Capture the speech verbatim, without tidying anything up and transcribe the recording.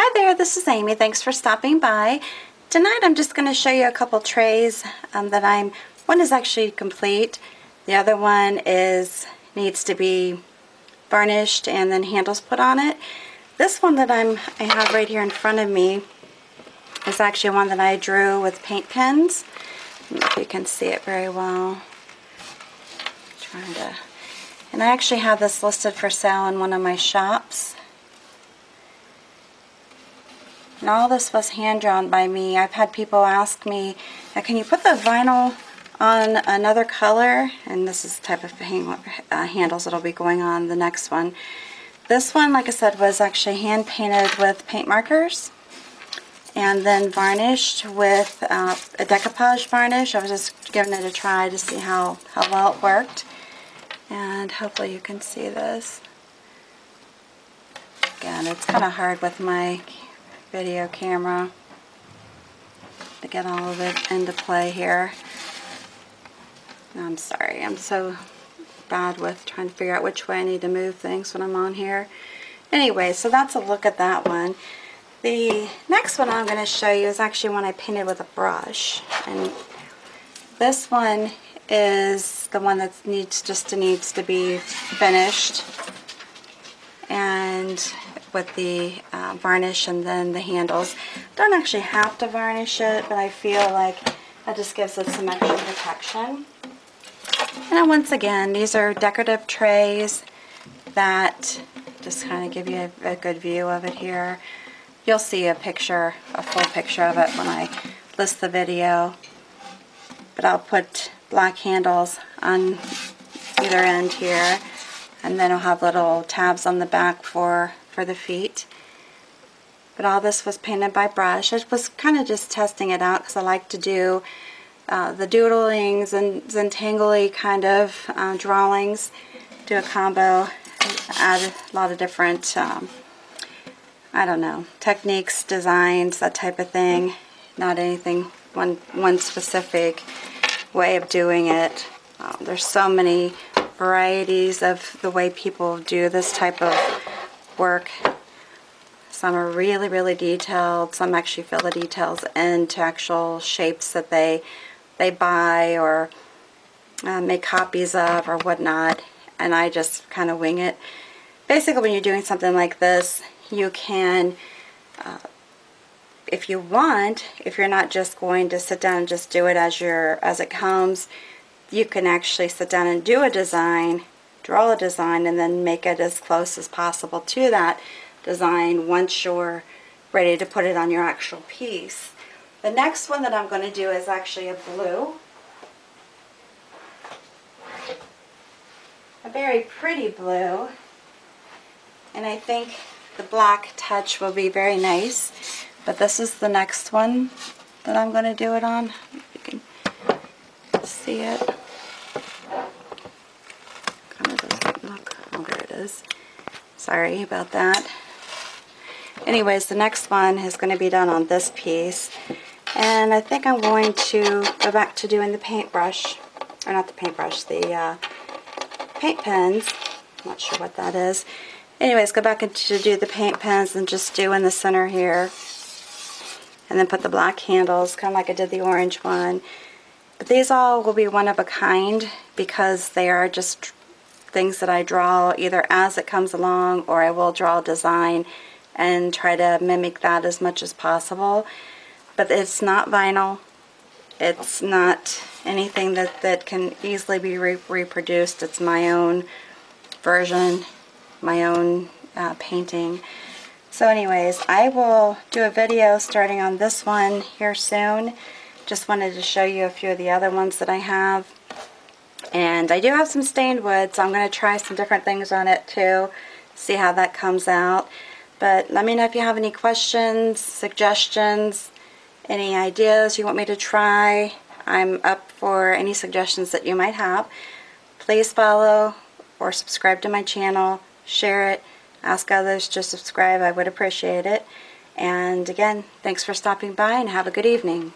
Hi there, this is Amy. Thanks for stopping by. Tonight I'm just going to show you a couple trays um, that I'm, one is actually complete, the other one is needs to be varnished and then handles put on it. This one that I'm, I have right here in front of me is actually one that I drew with paint pens. I don't know if you can see it very well. Trying to, and I actually have this listed for sale in one of my shops. And all this was hand-drawn by me. I've had people ask me, can you put the vinyl on another color? And this is the type of hang uh, handles that will be going on the next one. This one, like I said, was actually hand-painted with paint markers and then varnished with uh, a decoupage varnish. I was just giving it a try to see how, how well it worked. And hopefully you can see this. Again, it's kind of hard with my video camera to get all of it into play here. I'm sorry, I'm so bad with trying to figure out which way I need to move things when I'm on here. Anyway, so that's a look at that one. The next one I'm going to show you is actually one I painted with a brush, and this one is the one that needs just needs to be finished and with the uh, varnish and then the handles. Don't actually have to varnish it, but I feel like that just gives it some extra protection. And once again, these are decorative trays that just kind of give you a, a good view of it here. You'll see a picture, a full picture of it when I list the video, but I'll put black handles on either end here, and then I'll have little tabs on the back for for the feet. But all this was painted by brush. I was kind of just testing it out because I like to do uh, the doodlings and zentangly kind of uh, drawings, do a combo, add a lot of different um, I don't know, techniques, designs, that type of thing, not anything one one specific way of doing it. Uh, there's so many varieties of the way people do this type of work. Some are really really detailed, some actually fill the details into actual shapes that they they buy or uh, make copies of or whatnot, and I just kind of wing it. Basically, when you're doing something like this, you can uh, if you want, if you're not just going to sit down and just do it as your as it comes, you can actually sit down and do a design, draw a design, and then make it as close as possible to that design once you're ready to put it on your actual piece. The next one that I'm going to do is actually a blue. A very pretty blue. And I think the black touch will be very nice. But this is the next one that I'm going to do it on. You can see it. Sorry about that. Anyways, the next one is going to be done on this piece, and I think I'm going to go back to doing the paintbrush, or not the paintbrush, the uh, paint pens. I'm not sure what that is. Anyways, go back to do the paint pens and just do in the center here, and then put the black handles, kind of like I did the orange one. But these all will be one of a kind because they are just things that I draw either as it comes along, or I will draw a design and try to mimic that as much as possible. But it's not vinyl. It's not anything that, that can easily be re reproduced. It's my own version, my own uh, painting. So anyways, I will do a video starting on this one here soon. Just wanted to show you a few of the other ones that I have. And I do have some stained wood, so I'm going to try some different things on it too, see how that comes out. But let me know if you have any questions, suggestions, any ideas you want me to try. I'm up for any suggestions that you might have. Please follow or subscribe to my channel, share it, ask others to subscribe. I would appreciate it. And again, thanks for stopping by and have a good evening.